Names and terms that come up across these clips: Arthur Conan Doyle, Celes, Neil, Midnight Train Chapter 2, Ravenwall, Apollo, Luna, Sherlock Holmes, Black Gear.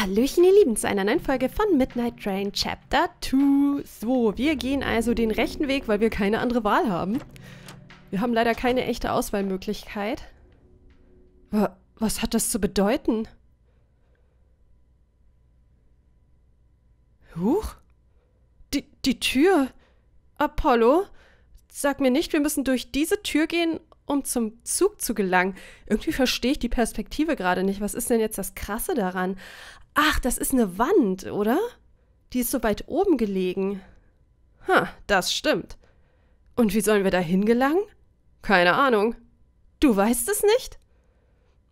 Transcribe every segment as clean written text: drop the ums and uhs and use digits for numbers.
Hallöchen ihr Lieben zu einer neuen Folge von Midnight Train Chapter 2. So, wir gehen also den rechten Weg, weil wir keine andere Wahl haben. Wir haben leider keine echte Auswahlmöglichkeit. Was hat das zu bedeuten? Huch? Die Tür? Apollo? Sag mir nicht, wir müssen durch diese Tür gehen, um zum Zug zu gelangen. Irgendwie verstehe ich die Perspektive gerade nicht. Was ist denn jetzt das Krasse daran? Ach, das ist eine Wand, oder? Die ist so weit oben gelegen. Das stimmt. Und wie sollen wir da hingelangen? Keine Ahnung. Du weißt es nicht?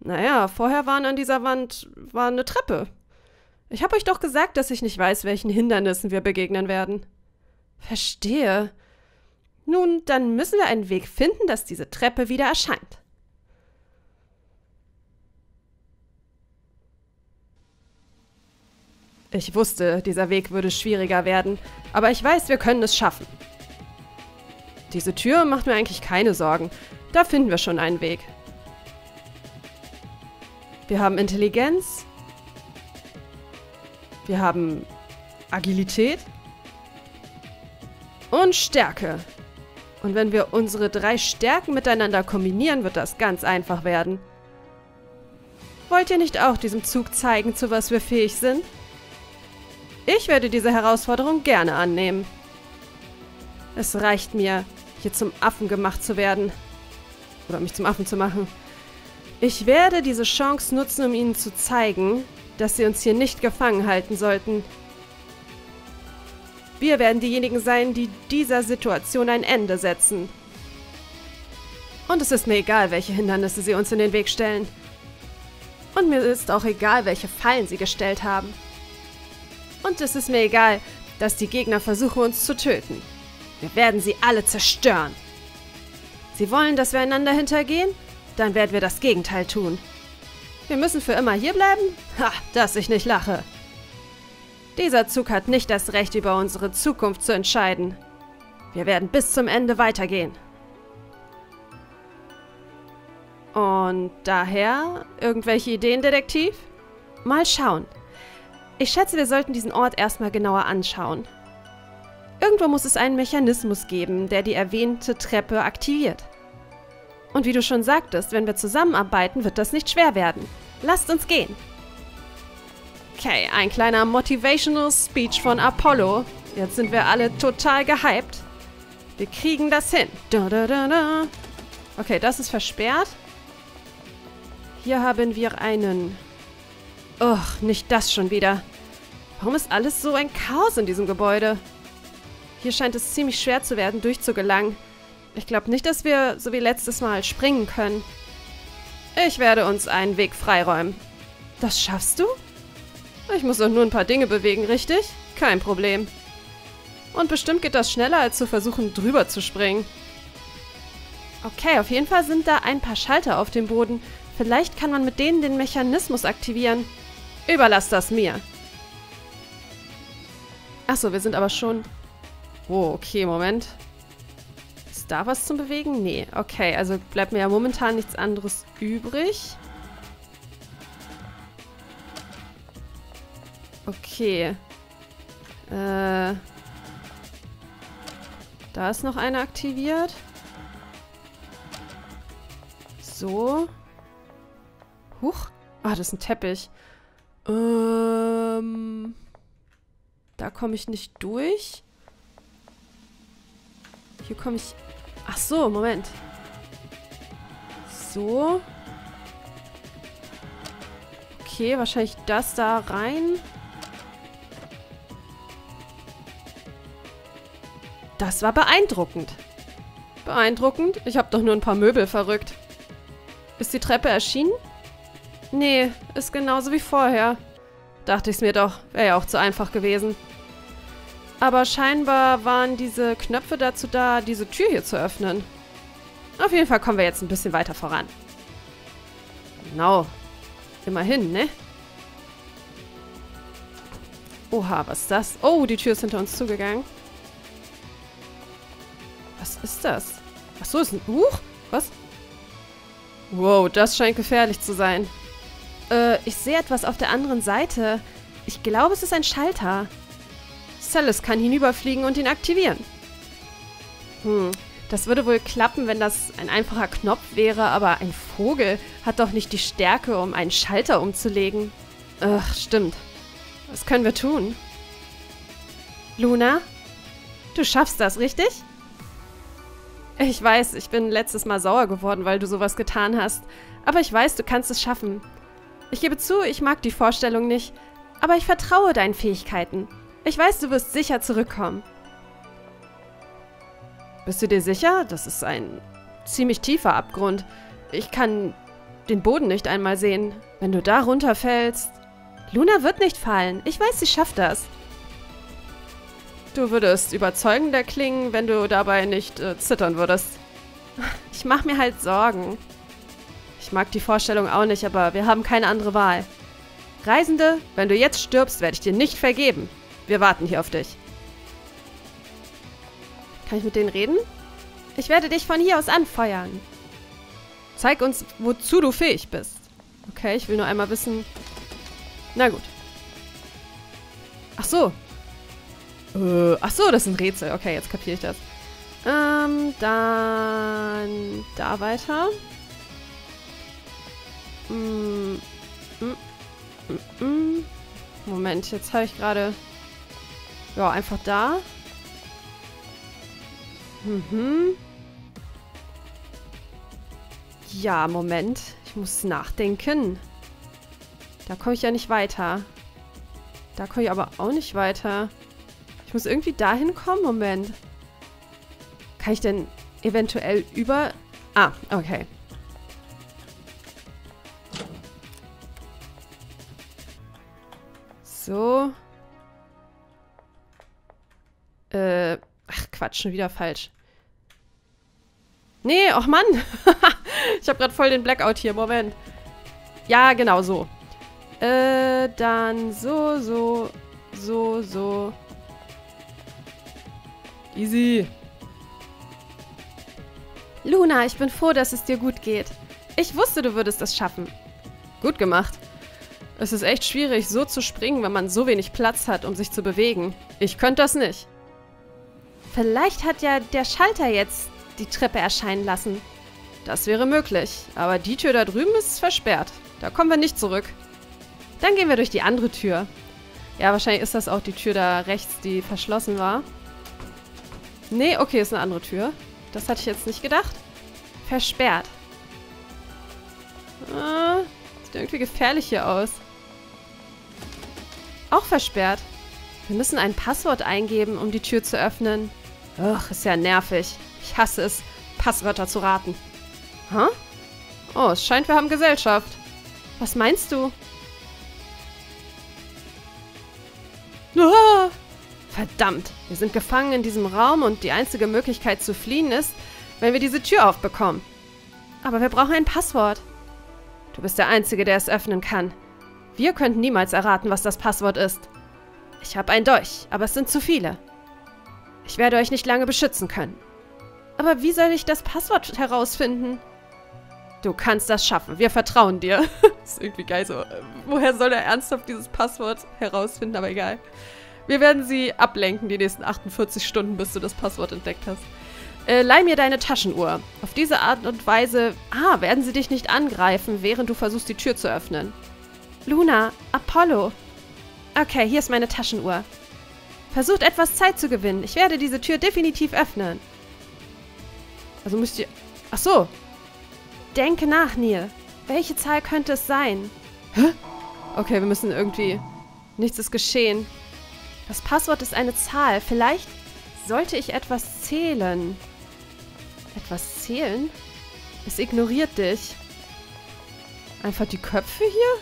Naja, vorher an dieser Wand war eine Treppe. Ich habe euch doch gesagt, dass ich nicht weiß, welchen Hindernissen wir begegnen werden. Verstehe. Nun, dann müssen wir einen Weg finden, dass diese Treppe wieder erscheint. Ich wusste, dieser Weg würde schwieriger werden, aber ich weiß, wir können es schaffen. Diese Tür macht mir eigentlich keine Sorgen. Da finden wir schon einen Weg. Wir haben Intelligenz. Wir haben Agilität. Und Stärke. Und wenn wir unsere drei Stärken miteinander kombinieren, wird das ganz einfach werden. Wollt ihr nicht auch diesem Zug zeigen, zu was wir fähig sind? Ich werde diese Herausforderung gerne annehmen. Es reicht mir, hier zum Affen gemacht zu werden. Oder mich zum Affen zu machen. Ich werde diese Chance nutzen, um ihnen zu zeigen, dass sie uns hier nicht gefangen halten sollten. Wir werden diejenigen sein, die dieser Situation ein Ende setzen. Und es ist mir egal, welche Hindernisse sie uns in den Weg stellen. Und mir ist auch egal, welche Fallen sie gestellt haben. Und es ist mir egal, dass die Gegner versuchen, uns zu töten. Wir werden sie alle zerstören. Sie wollen, dass wir einander hintergehen? Dann werden wir das Gegenteil tun. Wir müssen für immer hierbleiben? Ha, dass ich nicht lache. Dieser Zug hat nicht das Recht, über unsere Zukunft zu entscheiden. Wir werden bis zum Ende weitergehen. Und daher irgendwelche Ideen, Detektiv? Mal schauen. Ich schätze, wir sollten diesen Ort erstmal genauer anschauen. Irgendwo muss es einen Mechanismus geben, der die erwähnte Treppe aktiviert. Und wie du schon sagtest, wenn wir zusammenarbeiten, wird das nicht schwer werden. Lasst uns gehen! Okay, ein kleiner Motivational Speech von Apollo. Jetzt sind wir alle total gehypt. Wir kriegen das hin. Okay, das ist versperrt. Hier haben wir einen... Och, nicht das schon wieder. Warum ist alles so ein Chaos in diesem Gebäude? Hier scheint es ziemlich schwer zu werden, durchzugelangen. Ich glaube nicht, dass wir, so wie letztes Mal, springen können. Ich werde uns einen Weg freiräumen. Das schaffst du? Ich muss doch nur ein paar Dinge bewegen, richtig? Kein Problem. Und bestimmt geht das schneller, als zu versuchen, drüber zu springen. Okay, auf jeden Fall sind da ein paar Schalter auf dem Boden. Vielleicht kann man mit denen den Mechanismus aktivieren. Überlass das mir. Achso, wir sind aber schon... Oh, okay, Moment. Ist da was zum Bewegen? Nee, okay, also bleibt mir ja momentan nichts anderes übrig. Okay. Da ist noch eine aktiviert. So. Huch. Ah, das ist ein Teppich. Da komme ich nicht durch. Hier komme ich... Ach so, Moment. So. Okay, wahrscheinlich das da rein... Das war beeindruckend. Beeindruckend? Ich habe doch nur ein paar Möbel verrückt. Ist die Treppe erschienen? Nee, ist genauso wie vorher. Dachte ich's mir doch. Wäre ja auch zu einfach gewesen. Aber scheinbar waren diese Knöpfe dazu da, diese Tür hier zu öffnen. Auf jeden Fall kommen wir jetzt ein bisschen weiter voran. Genau. Immerhin, ne? Oha, was ist das? Oh, die Tür ist hinter uns zugegangen. Was ist das? Achso, ist ein Buch? Was? Wow, das scheint gefährlich zu sein. Ich sehe etwas auf der anderen Seite. Ich glaube, es ist ein Schalter. Celes kann hinüberfliegen und ihn aktivieren. Das würde wohl klappen, wenn das ein einfacher Knopf wäre, aber ein Vogel hat doch nicht die Stärke, um einen Schalter umzulegen. Ach, stimmt. Was können wir tun? Luna? Du schaffst das, richtig? Ich weiß, ich bin letztes Mal sauer geworden, weil du sowas getan hast. Aber ich weiß, du kannst es schaffen. Ich gebe zu, ich mag die Vorstellung nicht. Aber ich vertraue deinen Fähigkeiten. Ich weiß, du wirst sicher zurückkommen. Bist du dir sicher? Das ist ein ziemlich tiefer Abgrund. Ich kann den Boden nicht einmal sehen. Wenn du da runterfällst... Luna wird nicht fallen. Ich weiß, sie schafft das. Du würdest überzeugender klingen, wenn du dabei nicht zittern würdest. Ich mache mir halt Sorgen. Ich mag die Vorstellung auch nicht, aber wir haben keine andere Wahl. Reisende, wenn du jetzt stirbst, werde ich dir nicht vergeben. Wir warten hier auf dich. Kann ich mit denen reden? Ich werde dich von hier aus anfeuern. Zeig uns, wozu du fähig bist. Okay, ich will nur einmal wissen... Na gut. Ach so. Ach so, das ist ein Rätsel. Okay, jetzt kapiere ich das. Dann... Da weiter. Moment, jetzt habe ich gerade... Ja, einfach da. Ja, Moment. Ich muss nachdenken. Da komme ich ja nicht weiter. Da komme ich aber auch nicht weiter. Ich muss irgendwie dahin kommen. Moment. Kann ich denn eventuell über... Ah, okay. So. Ach, Quatsch, schon wieder falsch. Nee, ach Mann. Ich habe gerade voll den Blackout hier. Moment. Ja, genau so. Dann so, so, so, so. Easy. Luna, ich bin froh, dass es dir gut geht. Ich wusste, du würdest das schaffen. Gut gemacht. Es ist echt schwierig, so zu springen, wenn man so wenig Platz hat, um sich zu bewegen. Ich könnte das nicht. Vielleicht hat ja der Schalter jetzt die Treppe erscheinen lassen. Das wäre möglich, aber die Tür da drüben ist versperrt. Da kommen wir nicht zurück. Dann gehen wir durch die andere Tür. Ja, wahrscheinlich ist das auch die Tür da rechts, die verschlossen war. Nee, okay, ist eine andere Tür. Das hatte ich jetzt nicht gedacht. Versperrt. Sieht irgendwie gefährlich hier aus. Auch versperrt. Wir müssen ein Passwort eingeben, um die Tür zu öffnen. Ugh, ist ja nervig. Ich hasse es, Passwörter zu raten. Hä? Oh, es scheint, wir haben Gesellschaft. Was meinst du? Ah! Verdammt, wir sind gefangen in diesem Raum und die einzige Möglichkeit zu fliehen ist, wenn wir diese Tür aufbekommen. Aber wir brauchen ein Passwort. Du bist der Einzige, der es öffnen kann. Wir könnten niemals erraten, was das Passwort ist. Ich habe einen Dolch, aber es sind zu viele. Ich werde euch nicht lange beschützen können. Aber wie soll ich das Passwort herausfinden? Du kannst das schaffen, wir vertrauen dir. Das ist irgendwie geil so. Woher soll er ernsthaft dieses Passwort herausfinden? Aber egal. Wir werden sie ablenken die nächsten 48 Stunden, bis du das Passwort entdeckt hast. Leih mir deine Taschenuhr. Auf diese Art und Weise werden sie dich nicht angreifen, während du versuchst, die Tür zu öffnen. Luna, Apollo. Okay, hier ist meine Taschenuhr. Versucht, etwas Zeit zu gewinnen. Ich werde diese Tür definitiv öffnen. Also müsst ihr... Ach so. Denke nach, Neil. Welche Zahl könnte es sein? Hä? Okay, wir müssen irgendwie... Nichts ist geschehen. Das Passwort ist eine Zahl. Vielleicht sollte ich etwas zählen. Etwas zählen? Es ignoriert dich. Einfach die Köpfe hier?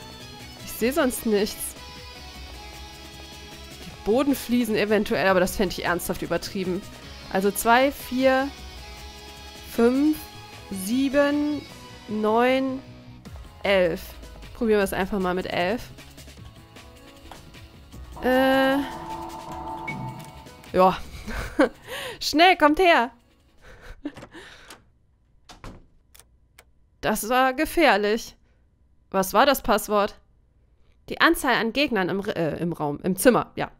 Ich sehe sonst nichts. Bodenfliesen eventuell, aber das fände ich ernsthaft übertrieben. Also 2, 4, 5, 7, 9, 11. Probieren wir es einfach mal mit 11. Ja. Schnell, kommt her! Das war gefährlich. Was war das Passwort? Die Anzahl an Gegnern im Zimmer, ja.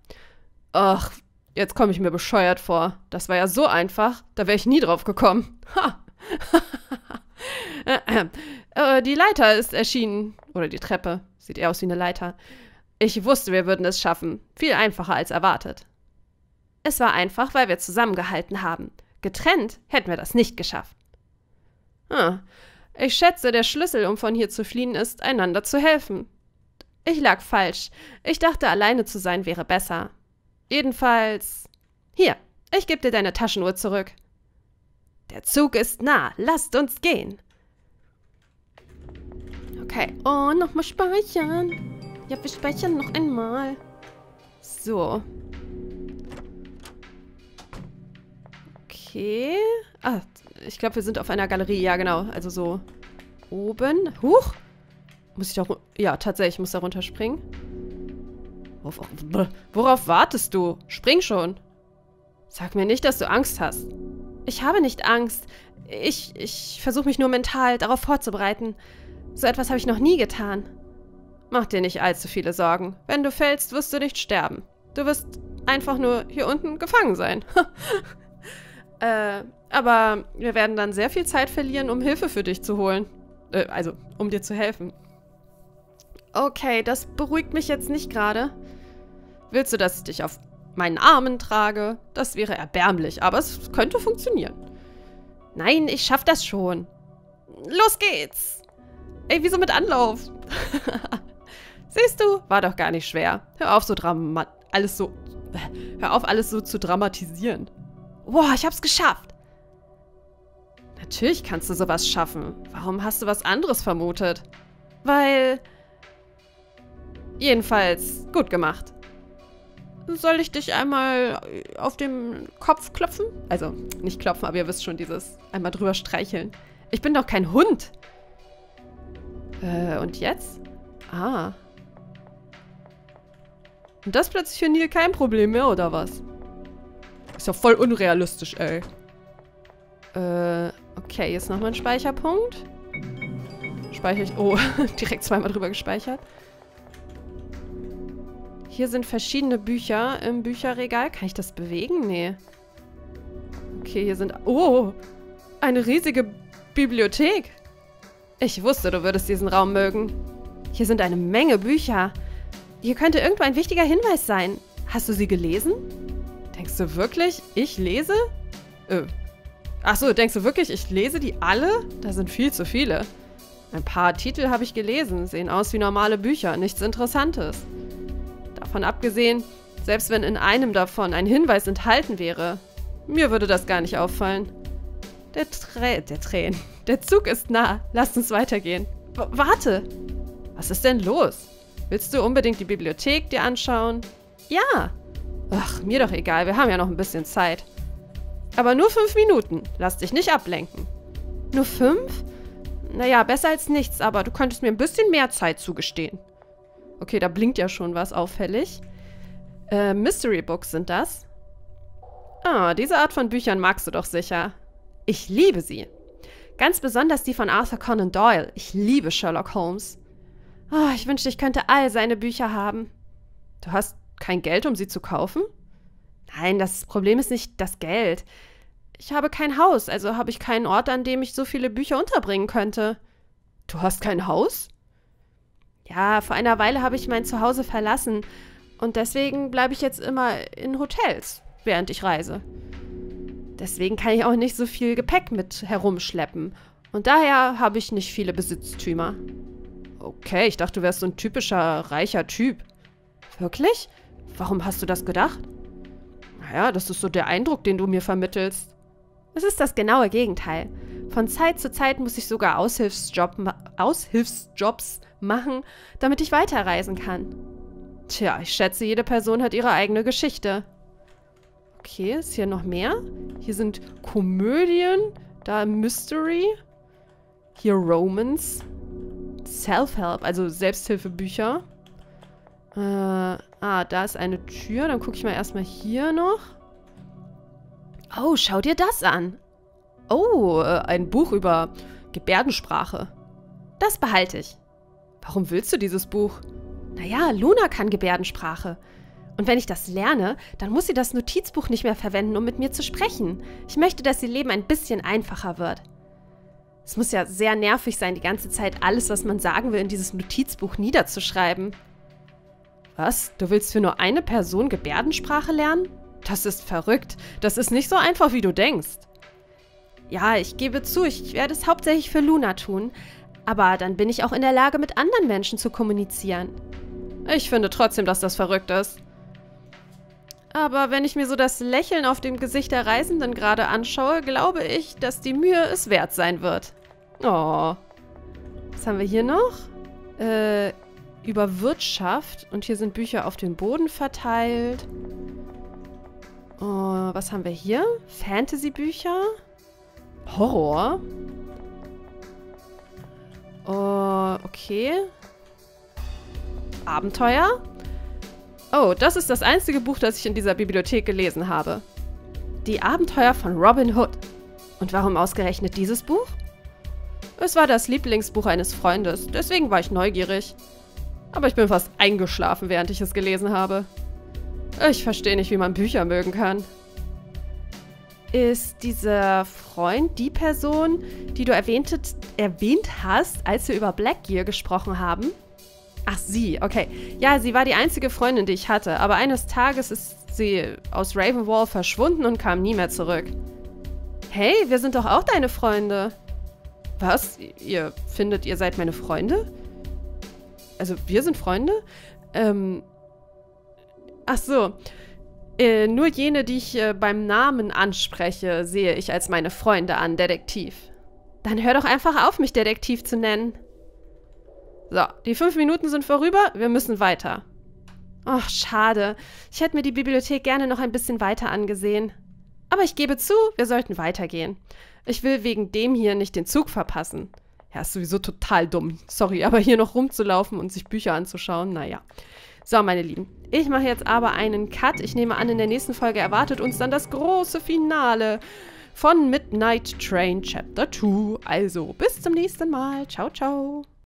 Ach, jetzt komme ich mir bescheuert vor. Das war ja so einfach, da wäre ich nie drauf gekommen. Ha! Die Leiter ist erschienen. Oder die Treppe. Sieht eher aus wie eine Leiter. Ich wusste, wir würden es schaffen. Viel einfacher als erwartet. Es war einfach, weil wir zusammengehalten haben. Getrennt hätten wir das nicht geschafft. Ah, ich schätze, der Schlüssel, um von hier zu fliehen, ist, einander zu helfen. Ich lag falsch. Ich dachte, alleine zu sein wäre besser. Jedenfalls... Hier, ich gebe dir deine Taschenuhr zurück. Der Zug ist nah. Lasst uns gehen. Okay. Oh, nochmal speichern. Ja, wir speichern noch einmal. So. Okay. Ah, ich glaube, wir sind auf einer Galerie. Ja, genau. Also so oben. Huch. Muss ich auch... Ja, tatsächlich. Ich muss da runterspringen. Worauf wartest du? Spring schon. Sag mir nicht, dass du Angst hast. Ich habe nicht Angst. Ich versuche mich nur mental darauf vorzubereiten. So etwas habe ich noch nie getan. Mach dir nicht allzu viele Sorgen. Wenn du fällst, wirst du nicht sterben. Du wirst einfach nur hier unten gefangen sein. Aber wir werden dann sehr viel Zeit verlieren, um Hilfe für dich zu holen. Also, um dir zu helfen. Okay, das beruhigt mich jetzt nicht gerade. Willst du, dass ich dich auf meinen Armen trage? Das wäre erbärmlich, aber es könnte funktionieren. Nein, ich schaff das schon. Los geht's! Ey, wieso mit Anlauf? Siehst du, war doch gar nicht schwer. Hör auf, alles so zu dramatisieren. Boah, ich hab's geschafft. Natürlich kannst du sowas schaffen. Warum hast du was anderes vermutet? Weil... Jedenfalls, gut gemacht. Soll ich dich einmal auf den Kopf klopfen? Also, nicht klopfen, aber ihr wisst schon, dieses einmal drüber streicheln. Ich bin doch kein Hund. Und jetzt? Ah. Und das plötzlich für Neil kein Problem mehr, oder was? Ist ja voll unrealistisch, ey. Okay, jetzt nochmal ein Speicherpunkt. Speichere ich... Oh, direkt zweimal drüber gespeichert. Hier sind verschiedene Bücher im Bücherregal. Kann ich das bewegen? Nee. Okay, hier sind... Oh, eine riesige Bibliothek. Ich wusste, du würdest diesen Raum mögen. Hier sind eine Menge Bücher. Hier könnte irgendwo ein wichtiger Hinweis sein. Hast du sie gelesen? Denkst du wirklich, ich lese? Achso, denkst du wirklich, ich lese die alle? Da sind viel zu viele. Ein paar Titel habe ich gelesen. Sehen aus wie normale Bücher. Nichts Interessantes. Davon abgesehen, selbst wenn in einem davon ein Hinweis enthalten wäre, mir würde das gar nicht auffallen. Der Zug ist nah. Lasst uns weitergehen. Warte! Was ist denn los? Willst du unbedingt die Bibliothek dir anschauen? Ja! Ach, mir doch egal. Wir haben ja noch ein bisschen Zeit. Aber nur 5 Minuten. Lass dich nicht ablenken. Nur 5? Naja, besser als nichts, aber du könntest mir ein bisschen mehr Zeit zugestehen. Okay, da blinkt ja schon was auffällig. Mystery Books sind das. Ah, diese Art von Büchern magst du doch sicher. Ich liebe sie. Ganz besonders die von Arthur Conan Doyle. Ich liebe Sherlock Holmes. Oh, ich wünschte, ich könnte all seine Bücher haben. Du hast kein Geld, um sie zu kaufen? Nein, das Problem ist nicht das Geld. Ich habe kein Haus, also habe ich keinen Ort, an dem ich so viele Bücher unterbringen könnte. Du hast kein Haus? Ja, vor einer Weile habe ich mein Zuhause verlassen und deswegen bleibe ich jetzt immer in Hotels, während ich reise. Deswegen kann ich auch nicht so viel Gepäck mit herumschleppen und daher habe ich nicht viele Besitztümer. Okay, ich dachte, du wärst so ein typischer reicher Typ. Wirklich? Warum hast du das gedacht? Naja, das ist so der Eindruck, den du mir vermittelst. Es ist das genaue Gegenteil. Von Zeit zu Zeit muss ich sogar Aushilfsjobs machen, damit ich weiterreisen kann. Tja, ich schätze, jede Person hat ihre eigene Geschichte. Okay, ist hier noch mehr? Hier sind Komödien, da Mystery, hier Romance, Self-Help, also Selbsthilfebücher. Da ist eine Tür, dann gucke ich mal erstmal hier noch. Oh, schau dir das an. Oh, ein Buch über Gebärdensprache. Das behalte ich. Warum willst du dieses Buch? Naja, Luna kann Gebärdensprache. Und wenn ich das lerne, dann muss sie das Notizbuch nicht mehr verwenden, um mit mir zu sprechen. Ich möchte, dass ihr Leben ein bisschen einfacher wird. Es muss ja sehr nervig sein, die ganze Zeit alles, was man sagen will, in dieses Notizbuch niederzuschreiben. Was? Du willst für nur eine Person Gebärdensprache lernen? Das ist verrückt. Das ist nicht so einfach, wie du denkst. Ja, ich gebe zu, ich werde es hauptsächlich für Luna tun. Aber dann bin ich auch in der Lage, mit anderen Menschen zu kommunizieren. Ich finde trotzdem, dass das verrückt ist. Aber wenn ich mir so das Lächeln auf dem Gesicht der Reisenden gerade anschaue, glaube ich, dass die Mühe es wert sein wird. Oh. Was haben wir hier noch? Über Wirtschaft. Und hier sind Bücher auf dem Boden verteilt. Oh, was haben wir hier? Fantasy-Bücher? Horror? Oh, okay. Abenteuer? Oh, das ist das einzige Buch, das ich in dieser Bibliothek gelesen habe. Die Abenteuer von Robin Hood. Und warum ausgerechnet dieses Buch? Es war das Lieblingsbuch eines Freundes, deswegen war ich neugierig. Aber ich bin fast eingeschlafen, während ich es gelesen habe. Ich verstehe nicht, wie man Bücher mögen kann. Ist dieser Freund die Person, die du erwähnt hast, als wir über Black Gear gesprochen haben? Ach, sie, okay. Ja, sie war die einzige Freundin, die ich hatte, aber eines Tages ist sie aus Ravenwall verschwunden und kam nie mehr zurück. Hey, wir sind doch auch deine Freunde. Was? Ihr findet, ihr seid meine Freunde? Also, wir sind Freunde? Ach so. Nur jene, die ich beim Namen anspreche, sehe ich als meine Freunde an, Detektiv. Dann hör doch einfach auf, mich Detektiv zu nennen. So, die 5 Minuten sind vorüber, wir müssen weiter. Ach, schade. Ich hätte mir die Bibliothek gerne noch ein bisschen weiter angesehen. Aber ich gebe zu, wir sollten weitergehen. Ich will wegen dem hier nicht den Zug verpassen. Ja, ist sowieso total dumm. Sorry, aber hier noch rumzulaufen und sich Bücher anzuschauen, naja. So, meine Lieben, ich mache jetzt aber einen Cut. Ich nehme an, in der nächsten Folge erwartet uns dann das große Finale von Midnight Train Chapter 2. Also, bis zum nächsten Mal. Ciao, ciao.